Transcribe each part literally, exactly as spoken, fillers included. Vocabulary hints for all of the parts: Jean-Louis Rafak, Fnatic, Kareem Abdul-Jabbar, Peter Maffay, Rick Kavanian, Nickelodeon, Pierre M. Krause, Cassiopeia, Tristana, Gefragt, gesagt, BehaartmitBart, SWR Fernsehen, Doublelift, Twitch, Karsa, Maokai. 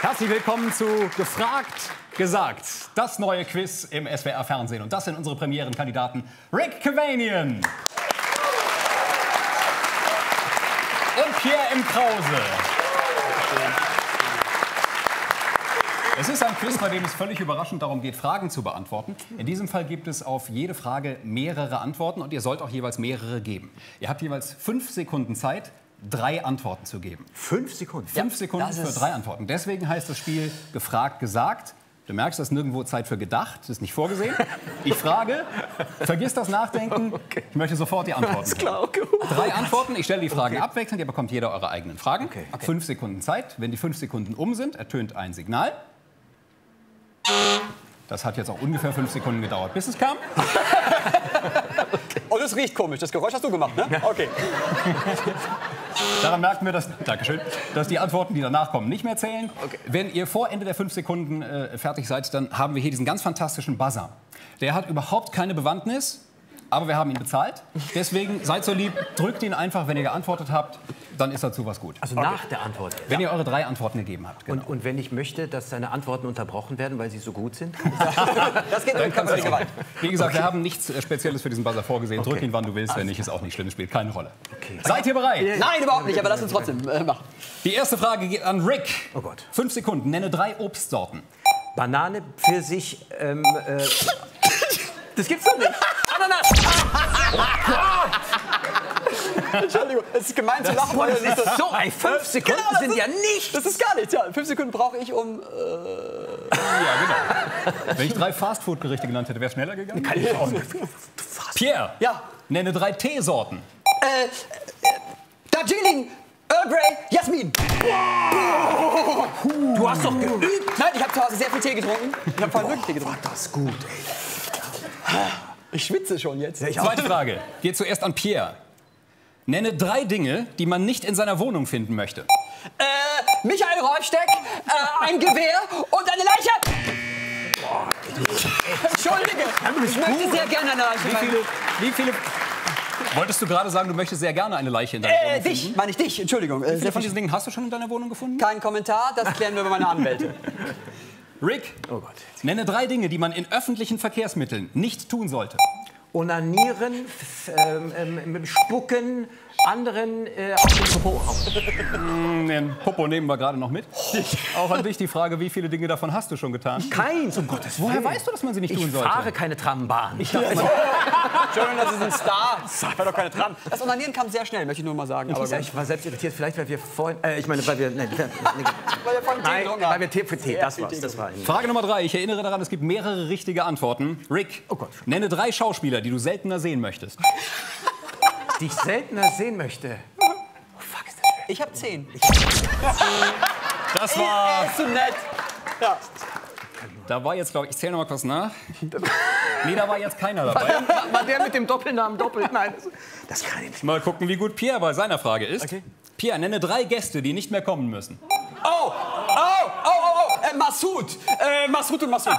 Herzlich willkommen zu Gefragt, gesagt. Das neue Quiz im S W R Fernsehen. Und das sind unsere Premierenkandidaten Rick Kavanian und Pierre M. Krause. Es ist ein Quiz, bei dem es völlig überraschend darum geht, Fragen zu beantworten. In diesem Fall gibt es auf jede Frage mehrere Antworten und ihr sollt auch jeweils mehrere geben. Ihr habt jeweils fünf Sekunden Zeit, drei Antworten zu geben. Fünf Sekunden? Fünf ja, Sekunden für drei Antworten. Deswegen heißt das Spiel Gefragt, gesagt. Du merkst, das ist nirgendwo Zeit für gedacht, das ist nicht vorgesehen. Ich frage, vergiss das Nachdenken, okay. Ich möchte sofort die Antworten. Alles klar, okay. Drei Antworten, ich stelle die Fragen okay. abwechselnd, ihr bekommt jeder eure eigenen Fragen. Okay. Okay. Fünf Sekunden Zeit, wenn die fünf Sekunden um sind, ertönt ein Signal. Das hat jetzt auch ungefähr fünf Sekunden gedauert, bis es kam. Okay. Oh, das riecht komisch. Das Geräusch hast du gemacht, ne? Okay. Daran merken wir, dass, Dankeschön, dass die Antworten, die danach kommen, nicht mehr zählen. Okay. Wenn ihr vor Ende der fünf Sekunden äh, fertig seid, dann haben wir hier diesen ganz fantastischen Buzzer. Der hat überhaupt keine Bewandtnis, aber wir haben ihn bezahlt. Deswegen seid so lieb, drückt ihn einfach, wenn ihr geantwortet habt. Dann ist dazu was gut. Also okay. nach der Antwort. Wenn ja. ihr eure drei Antworten gegeben habt. Genau. Und, und wenn ich möchte, dass seine Antworten unterbrochen werden, weil sie so gut sind? Das geht nicht. Wie gesagt, okay. wir haben nichts Spezielles für diesen Buzzer vorgesehen. Okay. Drück ihn, wann du willst. Ach, wenn nicht, ist auch nicht schlimm. Spielt keine Rolle. Okay. Seid ihr bereit? Nein, überhaupt nicht. Aber lass uns trotzdem äh, machen. Die erste Frage geht an Rick. Oh Gott. Fünf Sekunden. Nenne drei Obstsorten. Banane, Pfirsich, ähm, äh... Das gibt's doch nicht. Ananas! Entschuldigung, es ist gemein zu lachen, weil das ist das so. Ey, fünf Sekunden genau, sind ist, ja nichts. Das ist gar nichts. Ja, fünf Sekunden brauche ich, um. Äh ja, genau. Wenn ich drei Fastfood-Gerichte genannt hätte, wäre es schneller gegangen. Kann ich auch nicht. Pierre, ja. nenne drei Teesorten. Äh, äh, Darjeeling, Earl Grey, Jasmin. Wow. Du hast doch geübt. Nein, ich habe zu Hause sehr viel Tee getrunken. Ich habe vorhin wirklich Tee getrunken. War das gut, ey. Ich schwitze schon jetzt. Ja, zweite Frage. Geht zuerst an Pierre. Nenne drei Dinge, die man nicht in seiner Wohnung finden möchte. Äh, Michael Räufsteck, äh, ein Gewehr und eine Leiche! Boah, Entschuldige, ich möchte sehr gerne eine Leiche. Wie viele, wie viele... Wolltest du gerade sagen, du möchtest sehr gerne eine Leiche in deiner äh, Wohnung finden? Dich, meine ich dich, Entschuldigung. Wie viele von diesen Dingen hast du schon in deiner Wohnung gefunden? Kein Kommentar, das klären wir bei meiner Anwälte. Rick, oh Gott. Nenne drei Dinge, die man in öffentlichen Verkehrsmitteln nicht tun sollte. Onanieren, ähm, ähm, spucken, anderen äh, auf den Popo. Mm, den Popo nehmen wir gerade noch mit. Auch an dich die Frage, wie viele Dinge davon hast du schon getan? Keins, um Gottes Willen. Woher weißt du, dass man sie nicht ich tun sollte? Ich fahre keine Trambahn. Ich dachte, Entschuldigung, das ist ein Star. Ich fahre doch keine Tram. Das Onanieren kam sehr schnell, möchte ich nur mal sagen. Aber ich, ich war selbst irritiert, vielleicht weil wir vorhin... Äh, ich meine, weil wir... Nein, weil wir vorhin Tee getrunken haben. Weil wir Tee für Tee, das war's. Das war Frage Nummer drei. Ich erinnere daran, es gibt mehrere richtige Antworten. Rick, oh Gott. Nenne drei Schauspieler, die du seltener sehen möchtest. Die ich seltener sehen möchte. Oh fuck, ist das schwer. Ich habe zehn. Das war. Er ist zu nett. Ja. Da war jetzt, glaube ich, ich zähle noch mal kurz nach. Nee, da war jetzt keiner dabei. War der, war der mit dem Doppelnamen doppelt? Nein. Das kann ich nicht. Mal gucken, wie gut Pierre bei seiner Frage ist. Okay. Pierre, nenne drei Gäste, die nicht mehr kommen müssen. Oh! Oh! Oh! Oh! Äh, Massoud! Äh, Massoud und Massoud.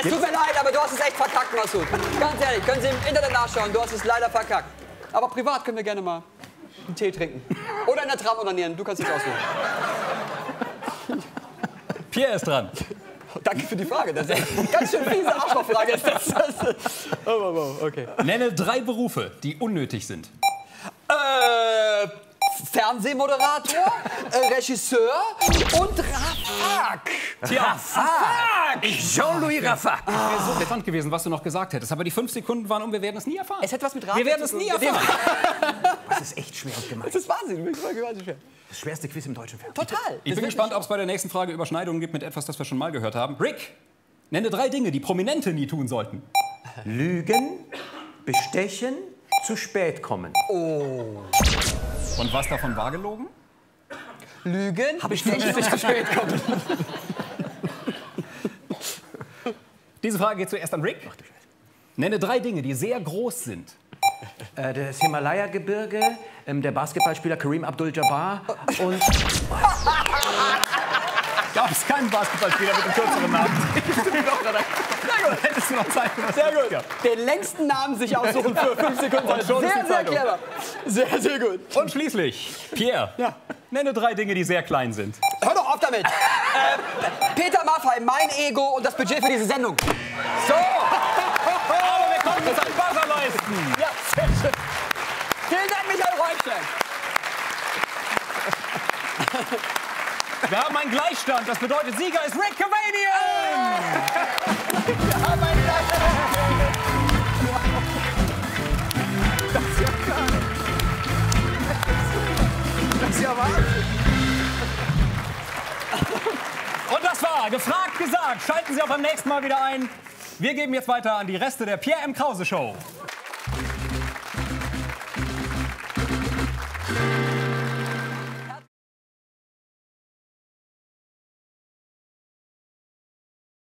Es tut mir leid, aber du hast es echt verkackt, Massoud. Ganz ehrlich, können Sie im Internet nachschauen, du hast es leider verkackt. Aber privat können wir gerne mal einen Tee trinken. Oder in der Tram onanieren, du kannst es aussuchen. Pierre ist dran. Danke für die Frage, das ist eine ganz schön fiese Arschlochfrage. Oh, oh, oh, okay. Nenne drei Berufe, die unnötig sind. Äh, Fernsehmoderator, äh, Regisseur und Rafak. Rafak! Jean-Louis Rafak. Es wäre so interessant gewesen, was du noch gesagt hättest. Aber die fünf Sekunden waren um, wir werden es nie erfahren. Es hätte was mit Rafak. Wir werden es nie erfahren. Das ist echt schwer und gemein. Das ist Wahnsinn, wirklich wahnsinnig schwer. Das schwerste Quiz im deutschen Fernsehen. Total. Ich bin gespannt, ob es bei der nächsten Frage Überschneidungen gibt mit etwas, das wir schon mal gehört haben. Rick, nenne drei Dinge, die Prominente nie tun sollten. Lügen, bestechen, zu spät kommen. Oh. Und was davon war gelogen? Lügen? Habe ich nicht zu spät kommen. Diese Frage geht zuerst an Rick. Ach, du Scheiße. Nenne drei Dinge, die sehr groß sind. Äh, das Himalaya-Gebirge, ähm, der Basketballspieler Kareem Abdul-Jabbar und... gab es keinen Basketballspieler mit dem kürzeren Namen. Sehr gut. Hättest du noch Zeit für was? Sehr gut. Ja. Den längsten Namen sich aussuchen für fünf Sekunden. Und schon sehr, ist die sehr clever. Sehr, sehr gut. Und schließlich, Pierre, ja. nenne drei Dinge, die sehr klein sind. Hör doch auf damit. äh, Peter Maffay, mein Ego und das Budget für diese Sendung. So. Aber wir konnten uns ein Buzzer leisten. Ja, sehr schön. Vielen Dank, Michael Räumstein. Wir haben einen Gleichstand. Das bedeutet, Sieger ist Rick Kavanian. Wir haben einen Gleichstand. Das ist ja geil. Das ist ja wahr. Und das war Gefragt, gesagt. Schalten Sie auch beim nächsten Mal wieder ein. Wir geben jetzt weiter an die Reste der Pierre M. Krause Show.